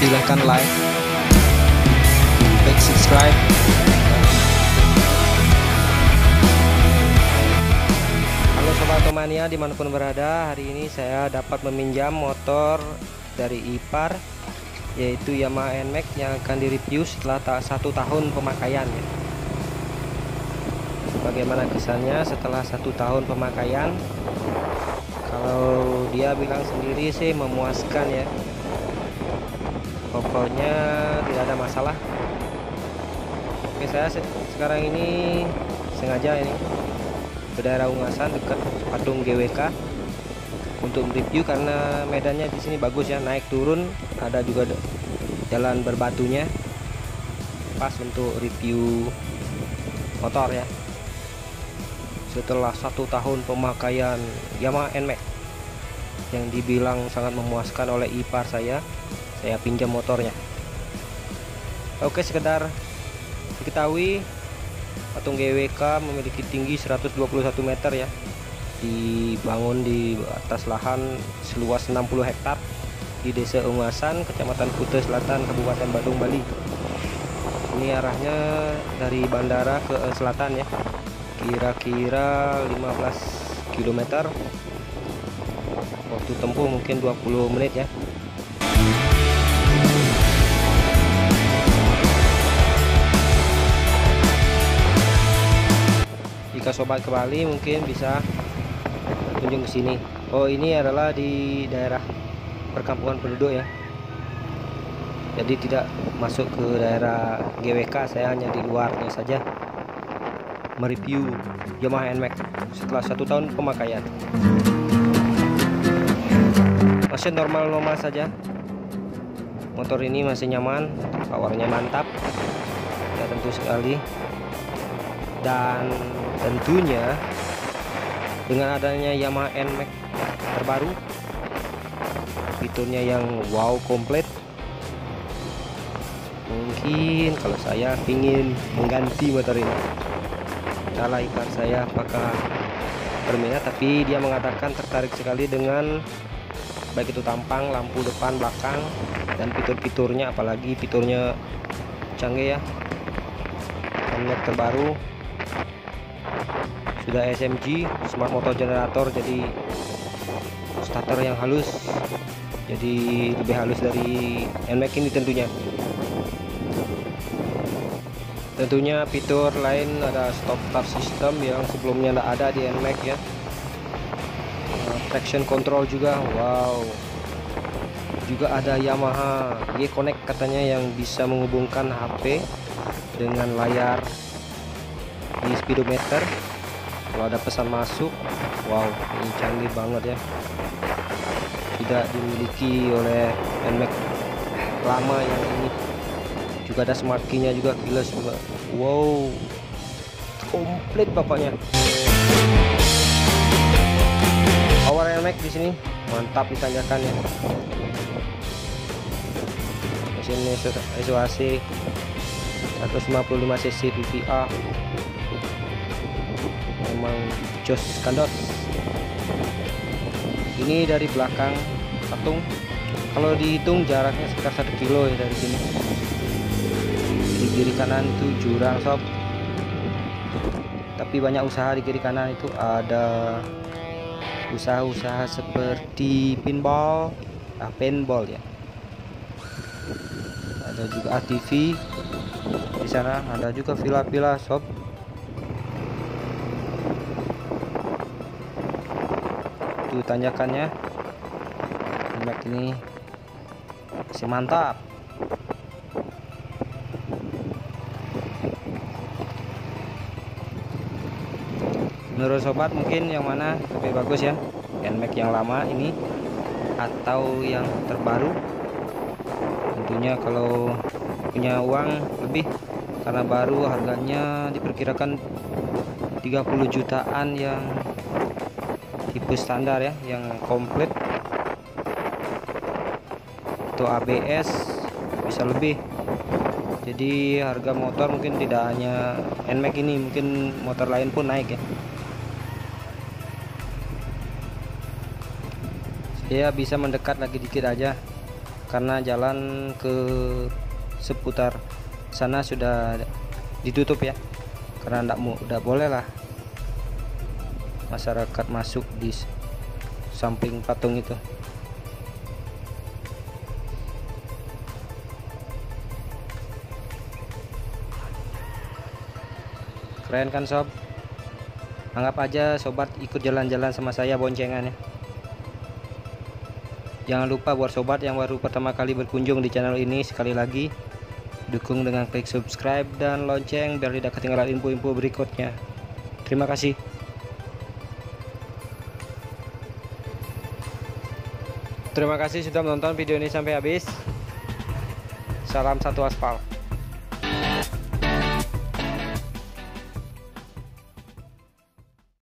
silahkan like, like, subscribe. Halo sobat Otomania dimanapun berada, hari ini saya dapat meminjam motor dari ipar, yaitu Yamaha NMAX yang akan direview setelah 1 tahun pemakaian. Bagaimana kesannya setelah 1 tahun pemakaian? Kalau dia bilang sendiri sih memuaskan ya, pokoknya tidak ada masalah. Oke, saya sekarang ini sengaja ini ke daerah Ungasan dekat Badung GWK untuk review karena medannya di sini bagus ya, naik turun, ada juga jalan berbatunya, pas untuk review motor ya. Setelah 1 tahun pemakaian Yamaha NMAX yang dibilang sangat memuaskan oleh ipar saya pinjam motornya. Oke, sekedar diketahui Badung GWK memiliki tinggi 121 meter ya, dibangun di atas lahan seluas 60 hektar di Desa Ungasan, Kecamatan Kuta Selatan, Kabupaten Badung, Bali. Ini arahnya dari bandara ke selatan ya, kira-kira 15 km, waktu tempuh mungkin 20 menit ya. Jika sobat ke Bali mungkin bisa kunjung ke sini. Oh, ini adalah di daerah perkampungan penduduk ya, jadi tidak masuk ke daerah GWK, saya hanya di luarnya saja mereview Yamaha NMAX setelah 1 tahun pemakaian. Masih normal-normal saja, motor ini masih nyaman, powernya mantap ya tentu sekali. Dan tentunya dengan adanya Yamaha NMAX terbaru, fiturnya yang wow komplit, mungkin kalau saya ingin mengganti motor ini. Salah ipar saya apakah berminat, tapi dia mengatakan tertarik sekali dengan baik itu tampang, lampu depan, belakang, dan fitur-fiturnya, apalagi fiturnya canggih ya. NMAX terbaru sudah SMG, smart motor generator, jadi starter yang halus, jadi lebih halus dari NMAX ini tentunya. Tentunya fitur lain ada stop start system yang sebelumnya tidak ada di NMAX ya, traction control juga, wow. Juga ada Yamaha G-Connect katanya yang bisa menghubungkan HP dengan layar di speedometer. Kalau ada pesan masuk, wow, ini canggih banget ya, tidak dimiliki oleh NMAX lama yang ini. Juga ada smart key-nya juga, gila juga, wow, komplit bapaknya. Power NMAX di sini mantap ditanjakan ya, mesin SOHC 155 cc VVA, memang jos kandos. Ini dari belakang patung, kalau dihitung jaraknya sekitar 1 kilo ya dari sini. Di kiri kanan itu jurang sob, tapi banyak usaha di kiri kanan itu, ada usaha-usaha seperti pinball, paintball ya, ada juga ATV di sana, ada juga villa-villa sob. Tuh tanjakannya, NMAX ini masih mantap. Menurut sobat mungkin yang mana lebih bagus ya, NMAX yang lama ini atau yang terbaru? Tentunya kalau punya uang lebih, karena baru harganya diperkirakan 30 jutaan yang tipe standar ya, yang komplit atau ABS bisa lebih. Jadi harga motor mungkin tidak hanya NMAX ini, mungkin motor lain pun naik ya. Saya bisa mendekat lagi dikit aja karena jalan ke seputar sana sudah ditutup ya, karena tidak boleh lah masyarakat masuk di samping patung itu. Keren kan sob? Anggap aja sobat ikut jalan-jalan sama saya boncengan ya. Jangan lupa buat sobat yang baru pertama kali berkunjung di channel ini, sekali lagi dukung dengan klik subscribe dan lonceng biar tidak ketinggalan info-info berikutnya. Terima kasih. Terima kasih sudah menonton video ini sampai habis. Salam satu aspal.